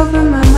over my